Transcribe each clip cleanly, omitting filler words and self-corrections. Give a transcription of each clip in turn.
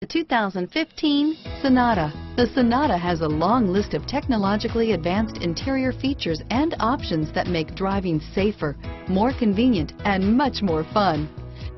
The 2015 Sonata. The Sonata has a long list of technologically advanced interior features and options that make driving safer, more convenient, and much more fun.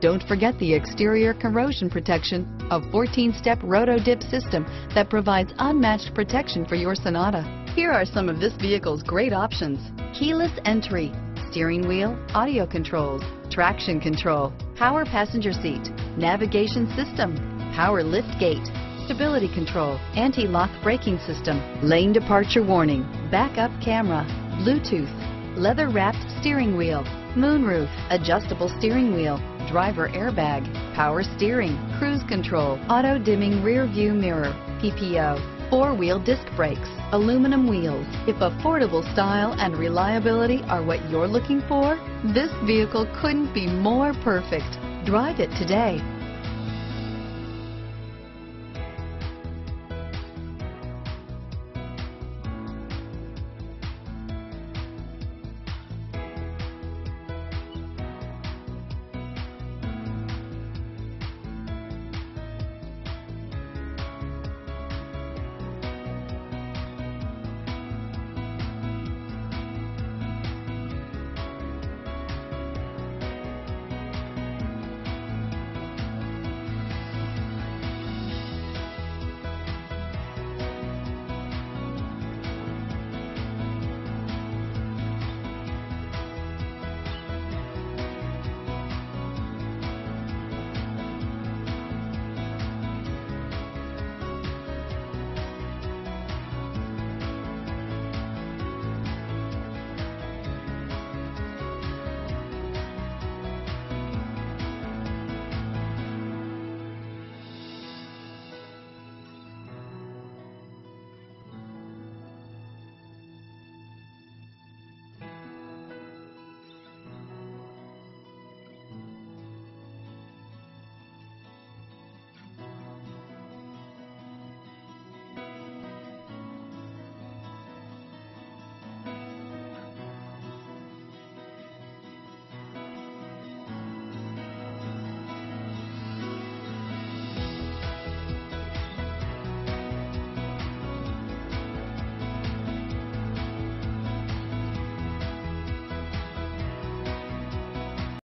Don't forget the exterior corrosion protection, a 14-step roto-dip system that provides unmatched protection for your Sonata. Here are some of this vehicle's great options: keyless entry, steering wheel audio controls, traction control, power passenger seat, navigation system, power lift gate, stability control, anti-lock braking system, lane departure warning, backup camera, Bluetooth, leather-wrapped steering wheel, moonroof, adjustable steering wheel, driver airbag, power steering, cruise control, auto-dimming rear-view mirror, PPO, four-wheel disc brakes, aluminum wheels. If affordable style and reliability are what you're looking for, this vehicle couldn't be more perfect. Drive it today.